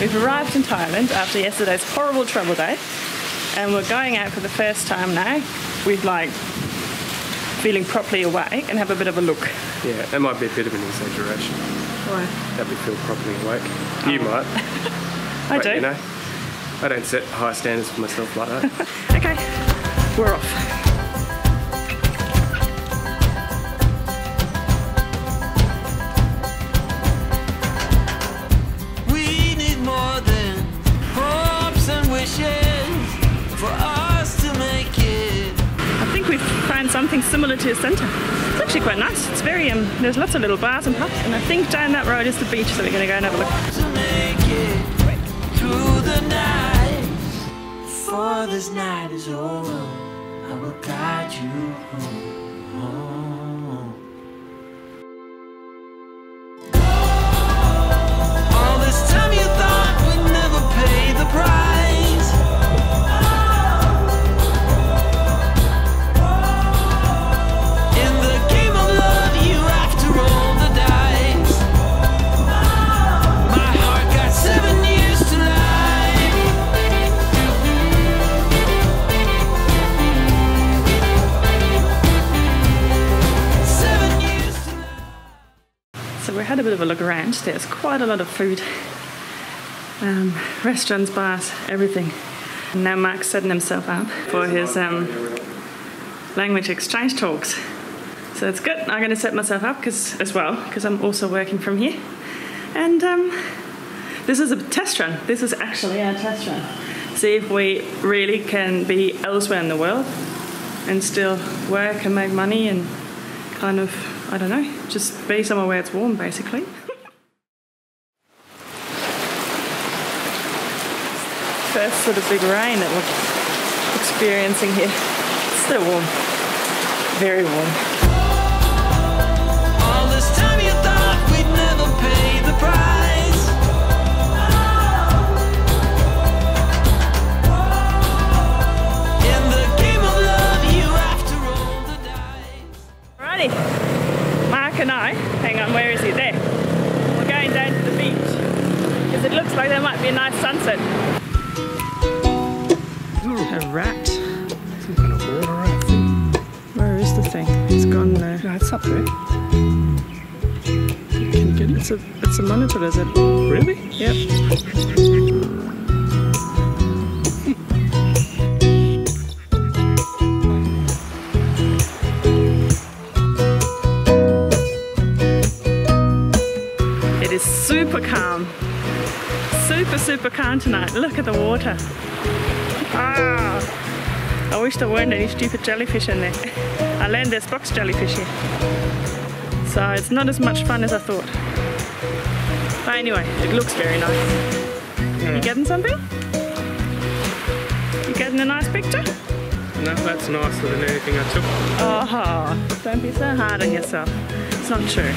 We've arrived in Thailand after yesterday's horrible travel day, and we're going out for the first time now with like feeling properly awake and have a bit of a look. Yeah, that might be a bit of an exaggeration. Why? That we feel properly awake. You might. I do. You know, I don't set high standards for myself like that. Okay, we're off. Something similar to a centre. It's actually quite nice. It's very, there's lots of little bars and pubs, and I think down that road is the beach, so we're going to go and have a look. Had a bit of a look around. There's quite a lot of food, restaurants, bars, everything. And now Mark's setting himself up for his language exchange talks. So it's good. I'm going to set myself up because I'm also working from here. And this is a test run. This is actually our test run. See if we really can be elsewhere in the world and still work and make money and kind of, I don't know, just be somewhere where it's warm, basically. First sort of big rain that we're experiencing here. It's still warm, very warm. And I, hang on, where is he? There. We're going down to the beach because it looks like there might be a nice sunset. Ooh, a rat. Some kind of water rat thing. Where is the thing? It's gone there. No, it's up there. You can get it. It's a monitor, is it? Really? Yep. Super calm. Super, super calm tonight. Look at the water. Ah, I wish there weren't any stupid jellyfish in there. I learned there's box jellyfish here. So it's not as much fun as I thought. But anyway, it looks very nice. Yeah. You getting something? You getting a nice picture? No, that's nicer than anything I took. Oh, don't be so hard on yourself. It's not true.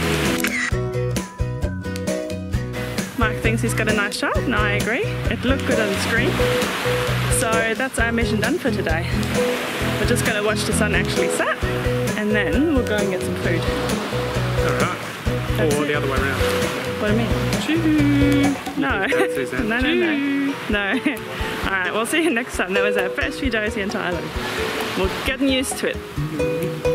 Mark thinks he's got a nice shot, and I agree. It looked good on the screen. So that's our mission done for today. We're just going to watch the sun actually set, and then we'll go and get some food. Alright. Or the other way around. What do you mean? Choo! No. No, no, no. No. Alright, we'll see you next time. That was our first few days here in Thailand. We're getting used to it.